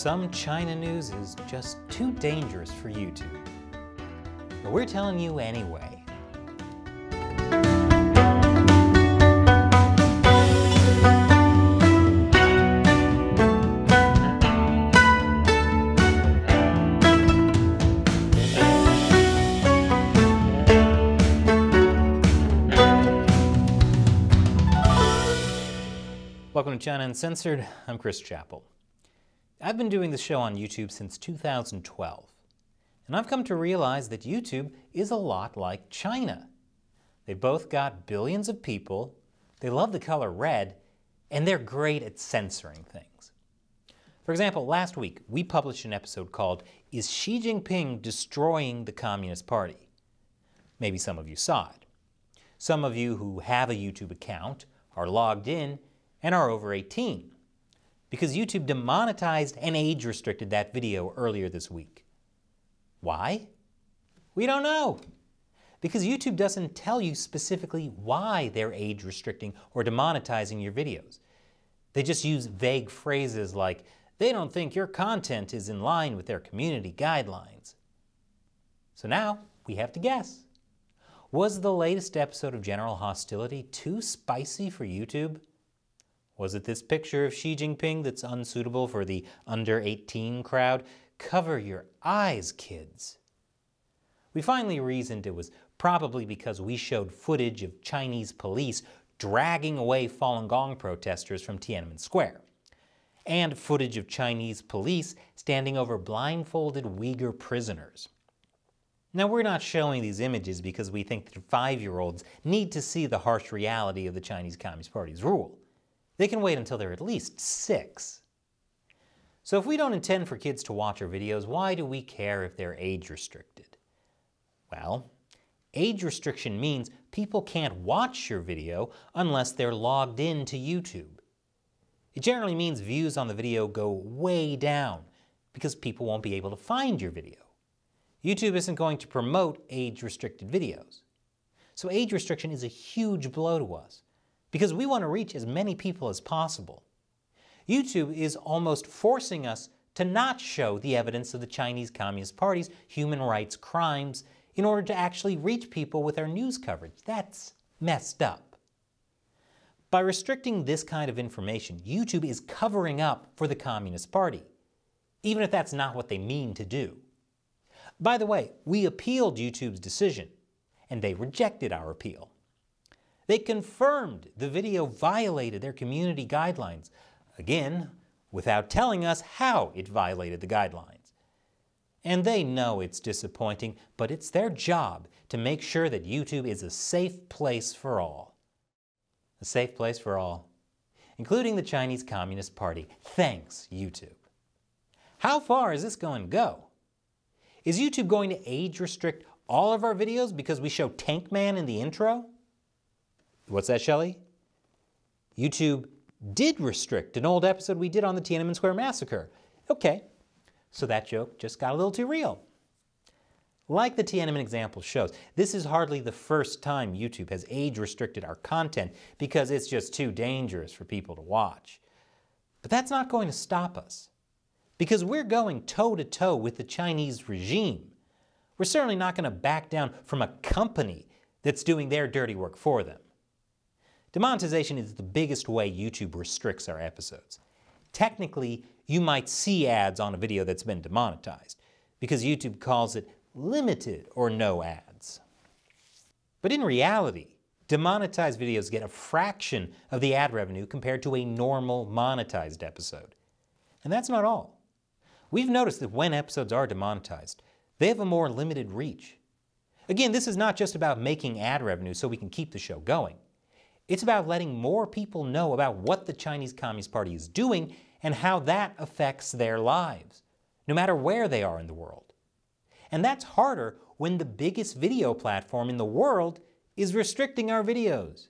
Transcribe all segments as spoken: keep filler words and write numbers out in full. Some China news is just too dangerous for YouTube. But we're telling you anyway. Welcome to China Uncensored. I'm Chris Chappell. I've been doing this show on YouTube since two thousand twelve, and I've come to realize that YouTube is a lot like China. They both got billions of people, they love the color red, and they're great at censoring things. For example, last week we published an episode called "Is Xi Jinping Destroying the Communist Party?" Maybe some of you saw it. Some of you who have a YouTube account are logged in and are over eighteen, because YouTube demonetized and age-restricted that video earlier this week. Why? We don't know, because YouTube doesn't tell you specifically why they're age-restricting or demonetizing your videos. They just use vague phrases like, they don't think your content is in line with their community guidelines. So now we have to guess. Was the latest episode of General Hostility too spicy for YouTube? Was it this picture of Xi Jinping that's unsuitable for the under eighteen crowd? Cover your eyes, kids. We finally reasoned it was probably because we showed footage of Chinese police dragging away Falun Gong protesters from Tiananmen Square, and footage of Chinese police standing over blindfolded Uyghur prisoners. Now, we're not showing these images because we think that five-year-olds need to see the harsh reality of the Chinese Communist Party's rule. They can wait until they're at least six. So if we don't intend for kids to watch our videos, why do we care if they're age-restricted? Well, age restriction means people can't watch your video unless they're logged in to YouTube. It generally means views on the video go way down because people won't be able to find your video. YouTube isn't going to promote age-restricted videos. So age restriction is a huge blow to us, because we want to reach as many people as possible. YouTube is almost forcing us to not show the evidence of the Chinese Communist Party's human rights crimes in order to actually reach people with our news coverage. That's messed up. By restricting this kind of information, YouTube is covering up for the Communist Party, even if that's not what they mean to do. By the way, we appealed YouTube's decision, and they rejected our appeal. They confirmed the video violated their community guidelines, again, without telling us how it violated the guidelines. And they know it's disappointing, but it's their job to make sure that YouTube is a safe place for all. A safe place for all, including the Chinese Communist Party. Thanks, YouTube. How far is this going to go? Is YouTube going to age restrict all of our videos because we show Tank Man in the intro? What's that, Shelley? YouTube did restrict an old episode we did on the Tiananmen Square massacre. Okay, so that joke just got a little too real. Like the Tiananmen example shows, this is hardly the first time YouTube has age-restricted our content because it's just too dangerous for people to watch. But that's not going to stop us, because we're going toe-to-toe with the Chinese regime. We're certainly not going to back down from a company that's doing their dirty work for them. Demonetization is the biggest way YouTube restricts our episodes. Technically, you might see ads on a video that's been demonetized, because YouTube calls it limited or no ads. But in reality, demonetized videos get a fraction of the ad revenue compared to a normal monetized episode. And that's not all. We've noticed that when episodes are demonetized, they have a more limited reach. Again, this is not just about making ad revenue so we can keep the show going. It's about letting more people know about what the Chinese Communist Party is doing and how that affects their lives, no matter where they are in the world. And that's harder when the biggest video platform in the world is restricting our videos.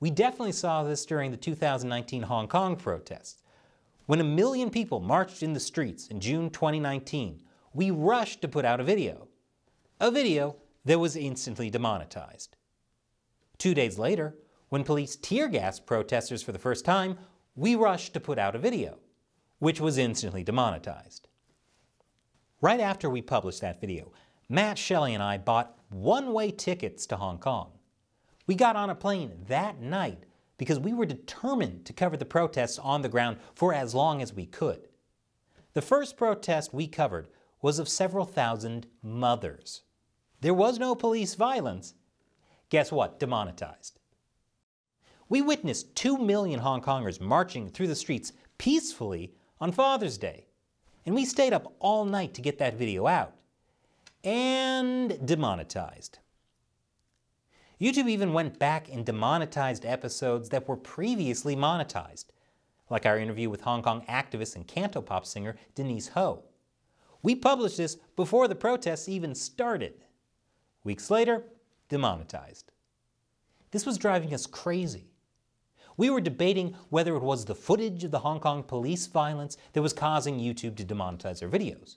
We definitely saw this during the two thousand nineteen Hong Kong protests. When a million people marched in the streets in June twenty nineteen, we rushed to put out a video, a video that was instantly demonetized. Two days later, when police tear-gassed protesters for the first time, we rushed to put out a video, which was instantly demonetized. Right after we published that video, Matt Shelley and I bought one-way tickets to Hong Kong. We got on a plane that night because we were determined to cover the protests on the ground for as long as we could. The first protest we covered was of several thousand mothers. There was no police violence. Guess what? Demonetized. We witnessed two million Hong Kongers marching through the streets peacefully on Father's Day, and we stayed up all night to get that video out. And demonetized. YouTube even went back and demonetized episodes that were previously monetized, like our interview with Hong Kong activist and Cantopop singer Denise Ho. We published this before the protests even started. Weeks later, demonetized. This was driving us crazy. We were debating whether it was the footage of the Hong Kong police violence that was causing YouTube to demonetize our videos.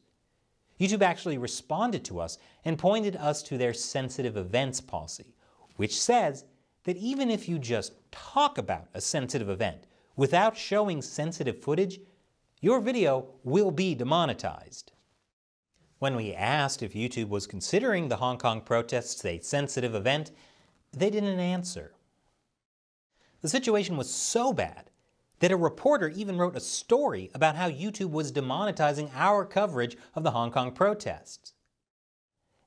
YouTube actually responded to us and pointed us to their sensitive events policy, which says that even if you just talk about a sensitive event without showing sensitive footage, your video will be demonetized. When we asked if YouTube was considering the Hong Kong protests a sensitive event, they didn't answer. The situation was so bad that a reporter even wrote a story about how YouTube was demonetizing our coverage of the Hong Kong protests.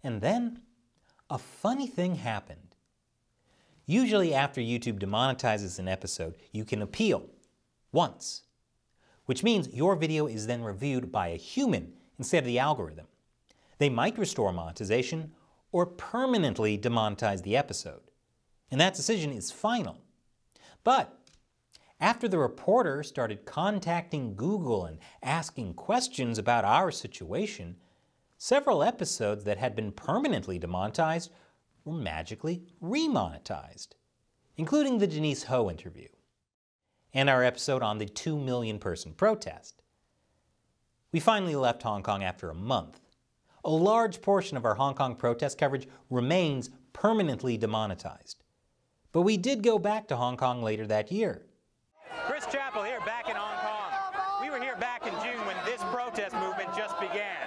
And then, a funny thing happened. Usually after YouTube demonetizes an episode, you can appeal once, which means your video is then reviewed by a human instead of the algorithm. They might restore monetization or permanently demonetize the episode, and that decision is final. But after the reporter started contacting Google and asking questions about our situation, several episodes that had been permanently demonetized were magically remonetized, including the Denise Ho interview and our episode on the two million person protest. We finally left Hong Kong after a month. A large portion of our Hong Kong protest coverage remains permanently demonetized. But we did go back to Hong Kong later that year. Chris Chappell here back in Hong Kong. We were here back in June when this protest movement just began.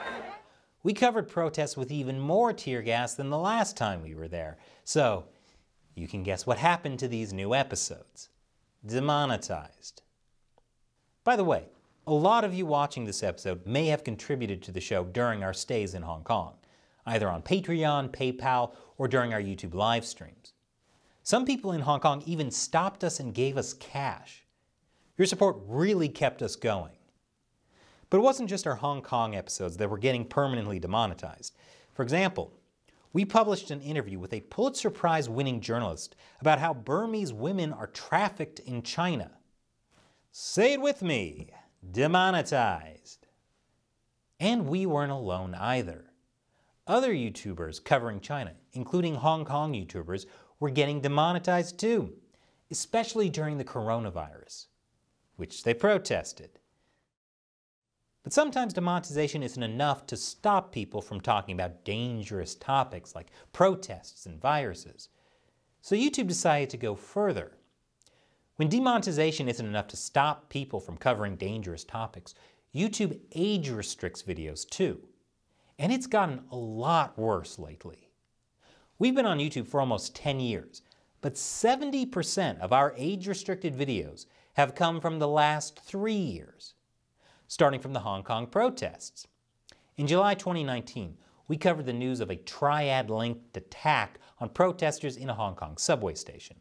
We covered protests with even more tear gas than the last time we were there. So you can guess what happened to these new episodes. Demonetized. By the way, a lot of you watching this episode may have contributed to the show during our stays in Hong Kong, either on Patreon, PayPal, or during our YouTube live streams. Some people in Hong Kong even stopped us and gave us cash. Your support really kept us going. But it wasn't just our Hong Kong episodes that were getting permanently demonetized. For example, we published an interview with a Pulitzer Prize winning journalist about how Burmese women are trafficked in China. Say it with me, demonetized. And we weren't alone either. Other YouTubers covering China, including Hong Kong YouTubers, were getting demonetized too, especially during the coronavirus, which they protested. But sometimes demonetization isn't enough to stop people from talking about dangerous topics like protests and viruses. So YouTube decided to go further. When demonetization isn't enough to stop people from covering dangerous topics, YouTube age restricts videos too. And it's gotten a lot worse lately. We've been on YouTube for almost ten years, but seventy percent of our age-restricted videos have come from the last three years, starting from the Hong Kong protests. In July twenty nineteen, we covered the news of a triad-linked attack on protesters in a Hong Kong subway station.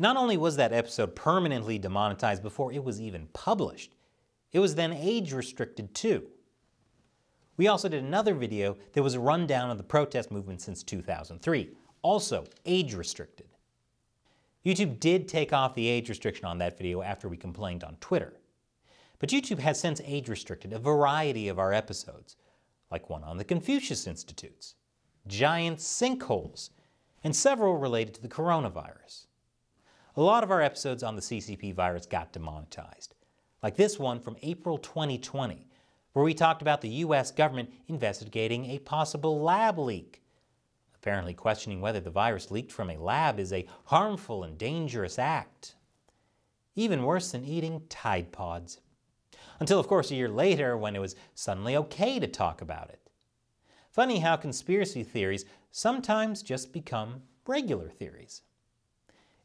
Not only was that episode permanently demonetized before it was even published, it was then age-restricted too. We also did another video that was a rundown of the protest movement since two thousand three, also age-restricted. YouTube did take off the age restriction on that video after we complained on Twitter. But YouTube has since age-restricted a variety of our episodes, like one on the Confucius Institutes, giant sinkholes, and several related to the coronavirus. A lot of our episodes on the C C P virus got demonetized, like this one from April twenty twenty, where we talked about the U S government investigating a possible lab leak, apparently questioning whether the virus leaked from a lab is a harmful and dangerous act. Even worse than eating Tide Pods. Until, of course, a year later when it was suddenly okay to talk about it. Funny how conspiracy theories sometimes just become regular theories.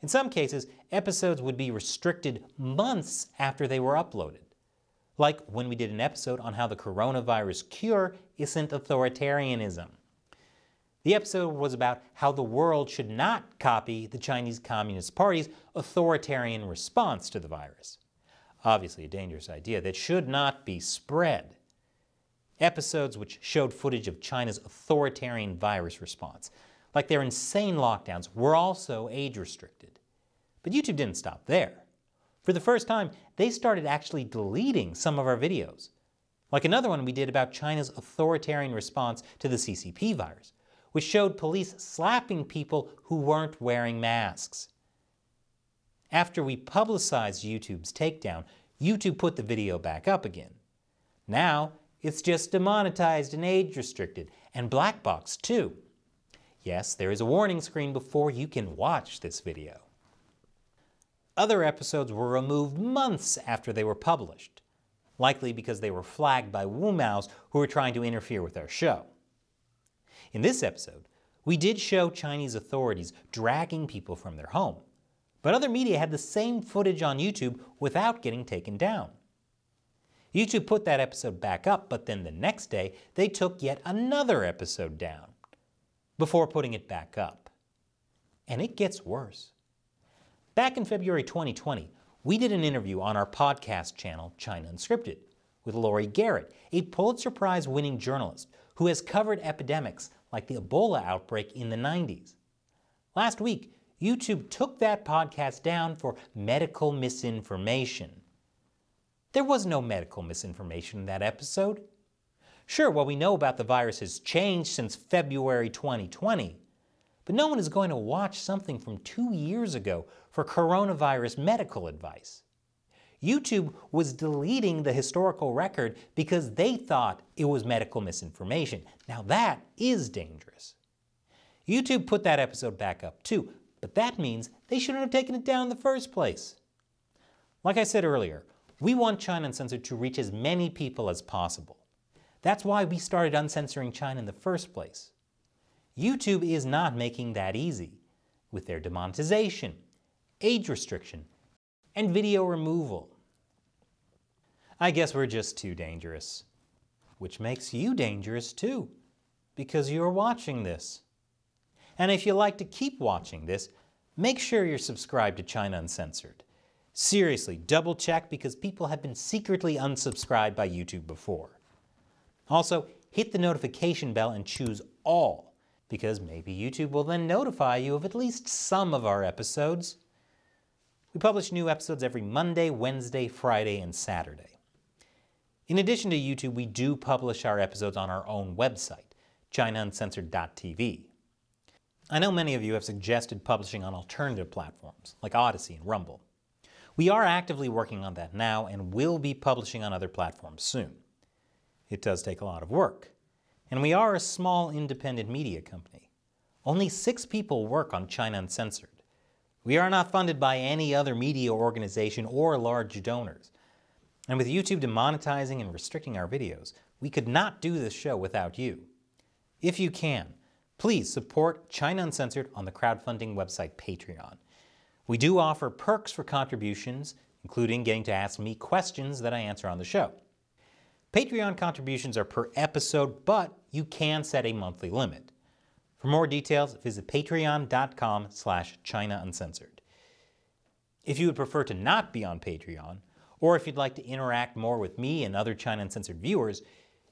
In some cases, episodes would be restricted months after they were uploaded. Like when we did an episode on how the coronavirus cure isn't authoritarianism. The episode was about how the world should not copy the Chinese Communist Party's authoritarian response to the virus. Obviously a dangerous idea that should not be spread. Episodes which showed footage of China's authoritarian virus response, like their insane lockdowns, were also age-restricted. But YouTube didn't stop there. For the first time, they started actually deleting some of our videos. Like another one we did about China's authoritarian response to the C C P virus, which showed police slapping people who weren't wearing masks. After we publicized YouTube's takedown, YouTube put the video back up again. Now, it's just demonetized and age-restricted, and blackboxed too. Yes, there is a warning screen before you can watch this video. Other episodes were removed months after they were published, likely because they were flagged by wumaos who were trying to interfere with our show. In this episode, we did show Chinese authorities dragging people from their home, but other media had the same footage on YouTube without getting taken down. YouTube put that episode back up, but then the next day they took yet another episode down before putting it back up. And it gets worse. Back in February twenty twenty, we did an interview on our podcast channel, China Unscripted, with Laurie Garrett, a Pulitzer Prize-winning journalist who has covered epidemics like the Ebola outbreak in the nineties. Last week, YouTube took that podcast down for medical misinformation. There was no medical misinformation in that episode. Sure, what we know about the virus has changed since February twenty twenty, but no one is going to watch something from two years ago for coronavirus medical advice. YouTube was deleting the historical record because they thought it was medical misinformation. Now that is dangerous. YouTube put that episode back up too, but that means they shouldn't have taken it down in the first place. Like I said earlier, we want China Uncensored to reach as many people as possible. That's why we started uncensoring China in the first place. YouTube is not making that easy, with their demonetization, age restriction, and video removal. I guess we're just too dangerous. Which makes you dangerous too, because you're watching this. And if you like to keep watching this, make sure you're subscribed to China Uncensored. Seriously, double check, because people have been secretly unsubscribed by YouTube before. Also, hit the notification bell and choose all, because maybe YouTube will then notify you of at least some of our episodes. We publish new episodes every Monday, Wednesday, Friday, and Saturday. In addition to YouTube, we do publish our episodes on our own website, China Uncensored dot T V. I know many of you have suggested publishing on alternative platforms, like Odyssey and Rumble. We are actively working on that now and will be publishing on other platforms soon. It does take a lot of work. And we are a small independent media company. Only six people work on China Uncensored. We are not funded by any other media organization or large donors. And with YouTube demonetizing and restricting our videos, we could not do this show without you. If you can, please support China Uncensored on the crowdfunding website Patreon. We do offer perks for contributions, including getting to ask me questions that I answer on the show. Patreon contributions are per episode, but you can set a monthly limit. For more details, visit patreon dot com slash China Uncensored. If you would prefer to not be on Patreon, or if you'd like to interact more with me and other China Uncensored viewers,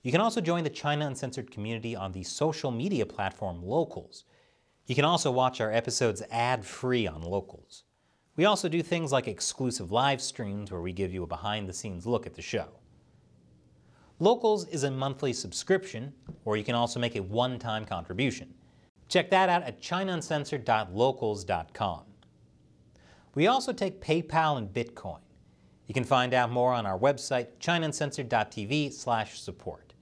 you can also join the China Uncensored community on the social media platform Locals. You can also watch our episodes ad-free on Locals. We also do things like exclusive live streams where we give you a behind-the-scenes look at the show. Locals is a monthly subscription, or you can also make a one-time contribution. Check that out at China Uncensored dot locals dot com. We also take PayPal and Bitcoin. You can find out more on our website, China Uncensored dot T V slash support.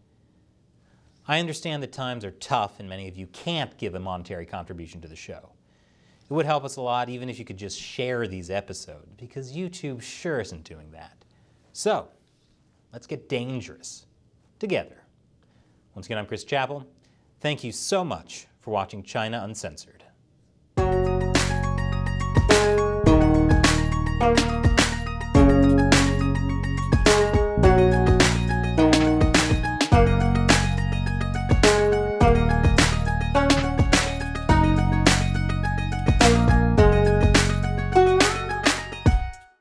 I understand the times are tough and many of you can't give a monetary contribution to the show. It would help us a lot even if you could just share these episodes, because YouTube sure isn't doing that. So, Let's get dangerous together. Once again, I'm Chris Chappell. Thank you so much for watching China Uncensored.